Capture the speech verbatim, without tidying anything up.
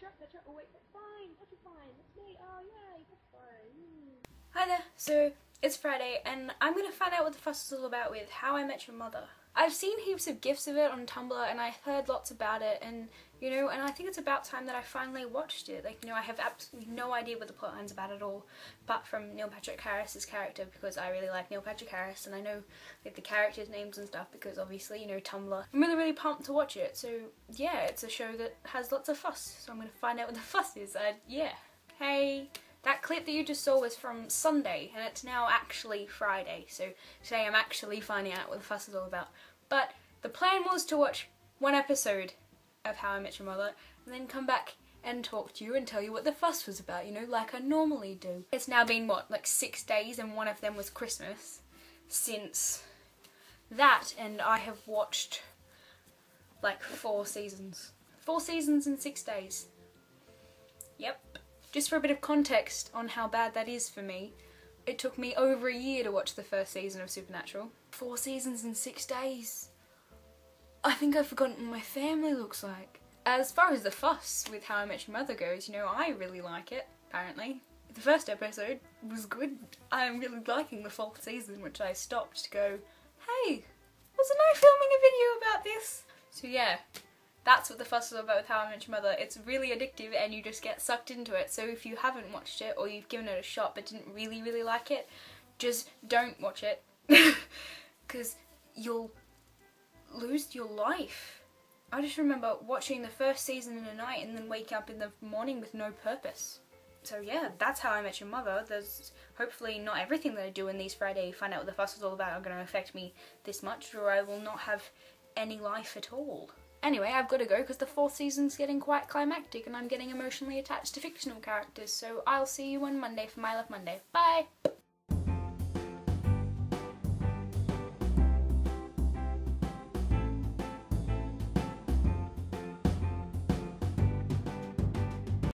that's right, that's right, oh wait, that's fine, that's fine, that's me, oh yay, that's fine. Hi there, so it's Friday and I'm going to find out what the fuss is all about with How I Met Your Mother. I've seen heaps of gifs of it on Tumblr and I heard lots about it, and you know, and I think it's about time that I finally watched it. Like, you know, I have absolutely no idea what the plotline's about at all, apart from Neil Patrick Harris's character, because I really like Neil Patrick Harris and I know like the characters' names and stuff because obviously, you know, Tumblr. I'm really really pumped to watch it. So yeah, it's a show that has lots of fuss, so I'm gonna find out what the fuss is. I, yeah. Hey. That clip that you just saw was from Sunday, and it's now actually Friday, so today I'm actually finding out what the fuss is all about. But the plan was to watch one episode of How I Met Your Mother, and then come back and talk to you and tell you what the fuss was about, you know, like I normally do. It's now been, what, like six days, and one of them was Christmas, since that, and I have watched, like, four seasons. Four seasons in six days. Yep. Just for a bit of context on how bad that is for me, it took me over a year to watch the first season of Supernatural. Four seasons in six days. I think I've forgotten what my family looks like. As far as the fuss with How I Met Your Mother goes, you know, I really like it, apparently. The first episode was good. I'm really liking the fourth season, which I stopped to go, hey, wasn't I filming a video about this? So yeah. That's what the fuss is all about with How I Met Your Mother. It's really addictive and you just get sucked into it. So if you haven't watched it or you've given it a shot but didn't really, really like it, just don't watch it. Because you'll lose your life. I just remember watching the first season in the night and then waking up in the morning with no purpose. So yeah, that's How I Met Your Mother. There's hopefully not everything that I do in these Friday Find Out What the Fuss Is All About are going to affect me this much, or I will not have any life at all. Anyway, I've got to go because the fourth season's getting quite climactic and I'm getting emotionally attached to fictional characters, so I'll see you on Monday for My Love Monday. Bye!